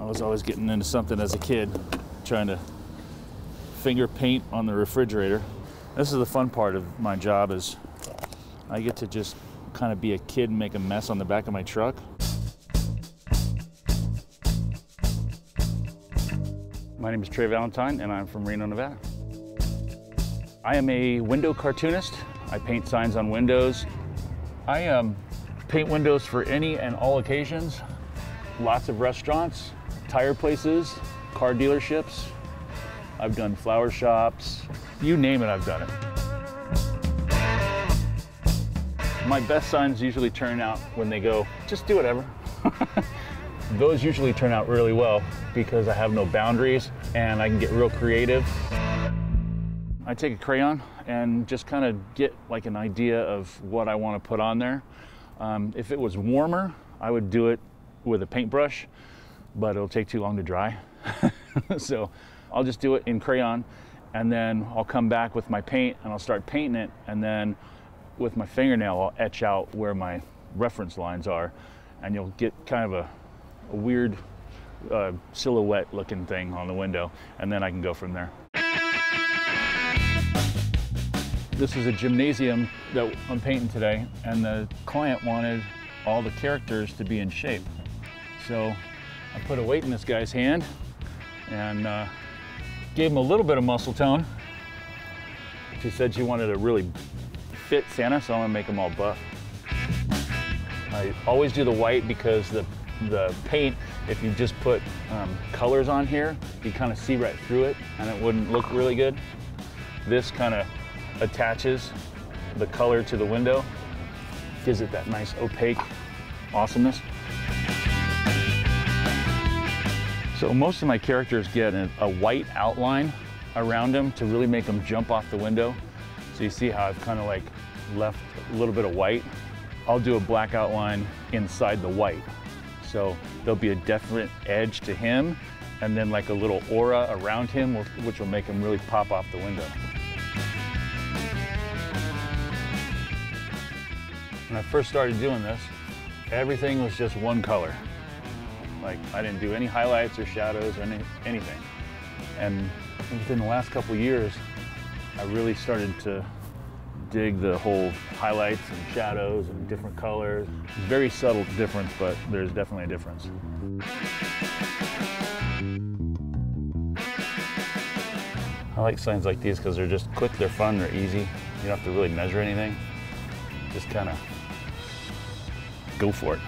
I was always getting into something as a kid, trying to finger paint on the refrigerator. This is the fun part of my job, is I get to just kind of be a kid and make a mess on the back of my truck. My name is Trey Valentine, and I'm from Reno, Nevada. I am a window cartoonist. I paint signs on windows. I paint windows for any and all occasions. Lots of restaurants, tire places, car dealerships. I've done flower shops. You name it, I've done it. My best signs usually turn out when they go, just do whatever. Those usually turn out really well because I have no boundaries and I can get real creative. I take a crayon and just kind of get like an idea of what I want to put on there. If it was warmer, I would do it with a paintbrush, but it'll take too long to dry. So I'll just do it in crayon, and then I'll come back with my paint and I'll start painting it, and then with my fingernail I'll etch out where my reference lines are, and you'll get kind of a weird silhouette looking thing on the window, and then I can go from there. This is a gymnasium that I'm painting today, and the client wanted all the characters to be in shape. So I put a weight in this guy's hand and gave him a little bit of muscle tone. She said she wanted a really fit Santa, so I'm gonna make him all buff. I always do the white because the paint, if you just put colors on here, you kind of see right through it and it wouldn't look really good. This kind of attaches the color to the window, gives it that nice opaque awesomeness. So most of my characters get a white outline around them to really make them jump off the window. So you see how I've kind of like left a little bit of white. I'll do a black outline inside the white. So there'll be a definite edge to him, and then like a little aura around him, which will make him really pop off the window. When I first started doing this, everything was just one color. Like, I didn't do any highlights or shadows or anything. And within the last couple of years, I really started to dig the whole highlights and shadows and different colors. Very subtle difference, but there's definitely a difference. I like signs like these because they're just quick, they're fun, they're easy. You don't have to really measure anything. Just kind of go for it.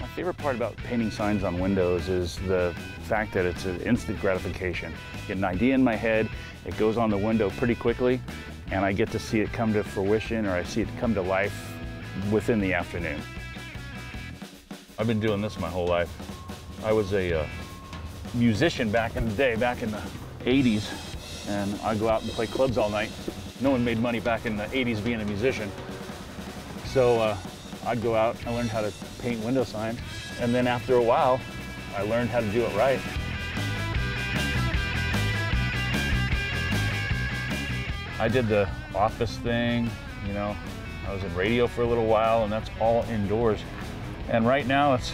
My favorite part about painting signs on windows is the fact that it's an instant gratification. I get an idea in my head, it goes on the window pretty quickly, and I get to see it come to fruition, or I see it come to life within the afternoon. I've been doing this my whole life. I was a musician back in the day, back in the 80s, and I go out and play clubs all night. No one made money back in the 80s being a musician. So I'd go out, I learned how to paint window signs, and then after a while, I learned how to do it right. I did the office thing, you know, I was in radio for a little while, and that's all indoors. And right now it's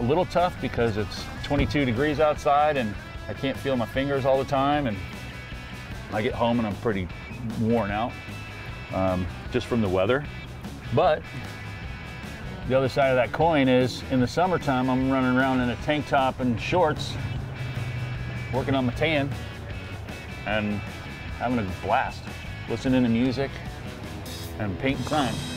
a little tough because it's 22 degrees outside and I can't feel my fingers all the time, and I get home and I'm pretty worn out just from the weather. But the other side of that coin is in the summertime, I'm running around in a tank top and shorts, working on my tan, and having a blast, listening to music and painting signs.